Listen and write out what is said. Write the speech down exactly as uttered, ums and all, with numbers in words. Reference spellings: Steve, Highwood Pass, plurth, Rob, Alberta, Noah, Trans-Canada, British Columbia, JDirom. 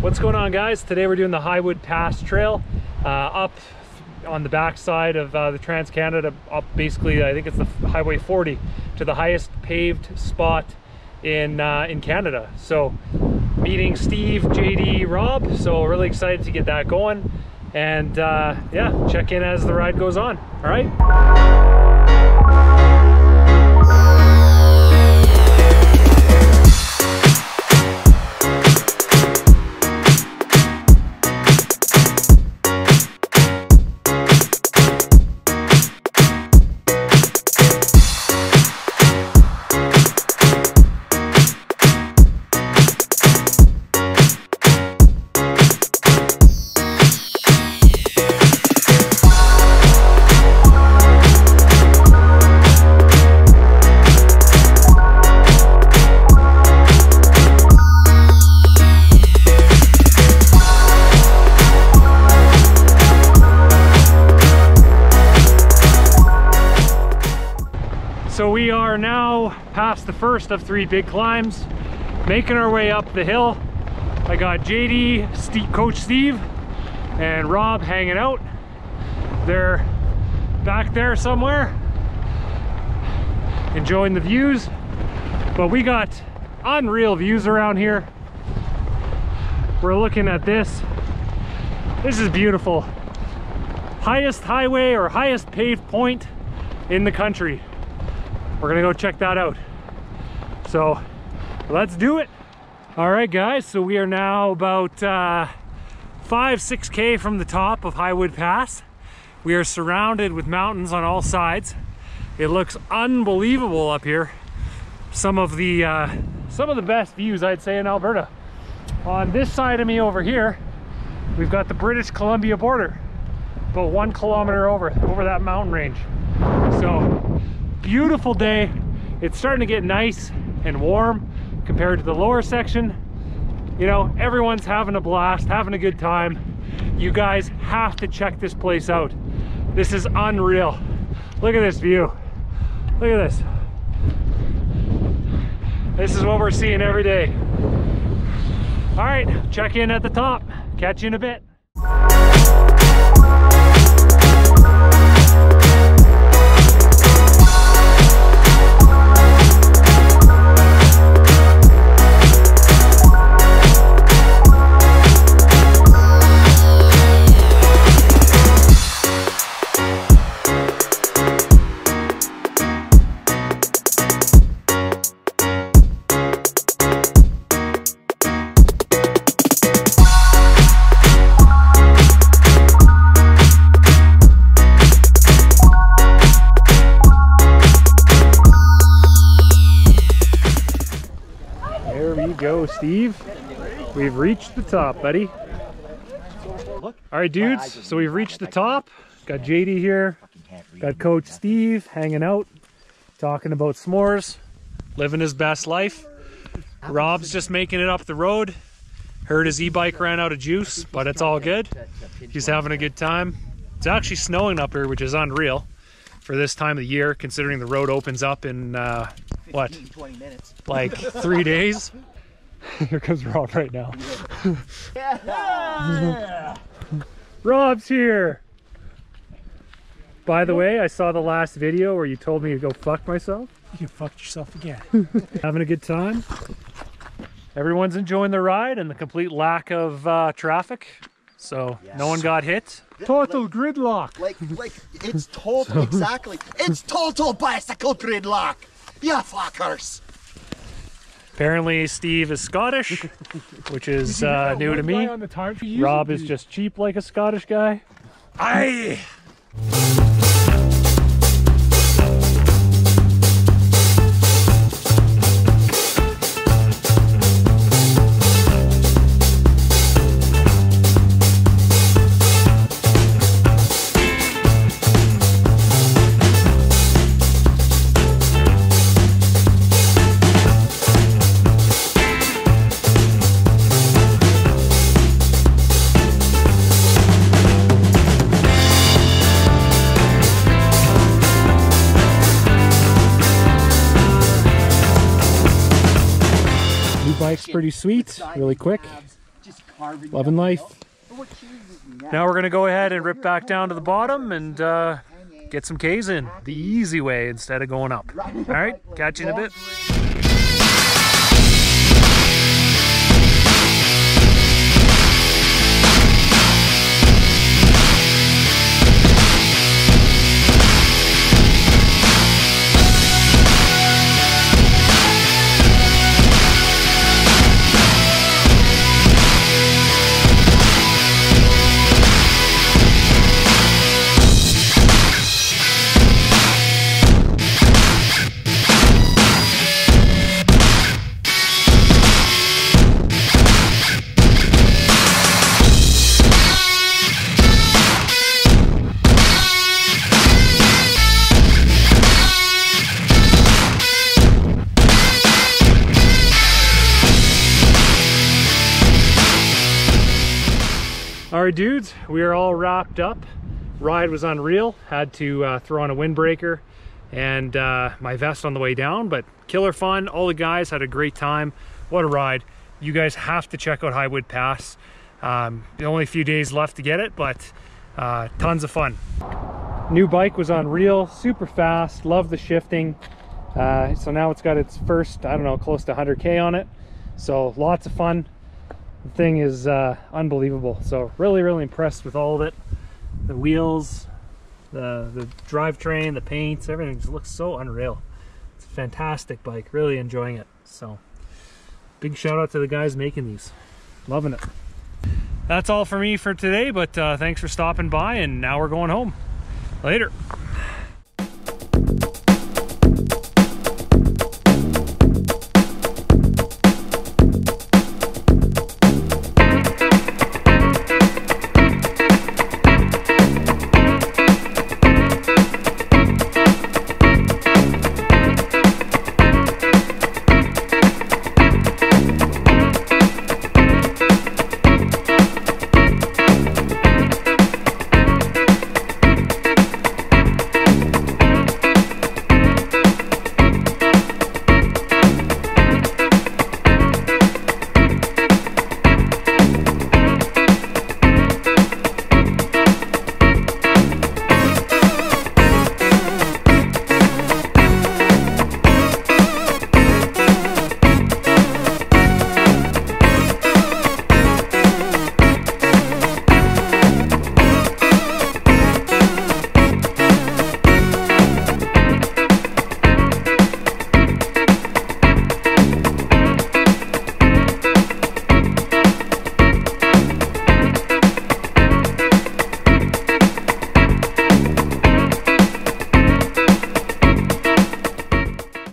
What's going on, guys? Today we're doing the Highwood Pass trail uh, up on the backside of uh, the Trans-Canada, up basically, I think it's the Highway forty, to the highest paved spot in uh, in Canada. So meeting Steve, J D, Rob, so we're really excited to get that going. And uh, yeah, check in as the ride goes on, all right? So we are now past the first of three big climbs, making our way up the hill. I got J D, Steve, Coach Steve, and Rob hanging out. They're back there somewhere, enjoying the views. But we got unreal views around here. We're looking at this. This is beautiful. Highest highway or highest paved point in the country. We're gonna go check that out. So let's do it. All right, guys, so we are now about uh, five, six K from the top of Highwood Pass. We are surrounded with mountains on all sides. It looks unbelievable up here. Some of the, uh, some of the best views, I'd say, in Alberta. On this side of me over here, we've got the British Columbia border, about one kilometer over, over that mountain range. So, beautiful day. It's starting to get nice and warm compared to the lower section. You know, everyone's having a blast, having a good time. You guys have to check this place out. This is unreal. Look at this view. Look at this. This is what we're seeing every day. All right, check in at the top. Catch you in a bit. Go, Steve. We've reached the top, buddy. All right, dudes, so we've reached the top. Got J D here, got Coach Steve hanging out, talking about s'mores, living his best life. Rob's just making it up the road. Heard his e-bike ran out of juice, but it's all good. He's having a good time. It's actually snowing up here, which is unreal for this time of year, considering the road opens up in, uh, what, fifteen, twenty minutes. Like three days? Here comes Rob right now. Yeah. Rob's here. By the way, I saw the last video where you told me to go fuck myself. You fucked yourself again. Having a good time. Everyone's enjoying the ride and the complete lack of uh, traffic. So yes. No one got hit. Total like, gridlock. Like, like it's total, so. Exactly. It's total bicycle gridlock. You fuckers. Apparently Steve is Scottish, which is uh, new to me. Rob is just cheap like a Scottish guy. Aye! Pretty sweet, really quick. Loving life. Now we're going to go ahead and rip back down to the bottom and uh, get some K's in the easy way instead of going up. All right, catch you in a bit. Alright dudes, we are all wrapped up. Ride was unreal. Had to uh, throw on a windbreaker and uh, my vest on the way down, but killer fun. All the guys had a great time. What a ride. You guys have to check out Highwood Pass. Um, only a few days left to get it, but uh, tons of fun. New bike was unreal, super fast, love the shifting. Uh, so now it's got its first, I don't know, close to one hundred K on it. So lots of fun. The thing is uh, unbelievable. So really, really impressed with all of it. The wheels, the, the drivetrain, the paints, everything just looks so unreal. It's a fantastic bike, really enjoying it. So big shout out to the guys making these. Loving it. That's all for me for today, but uh, thanks for stopping by, and now we're going home. Later.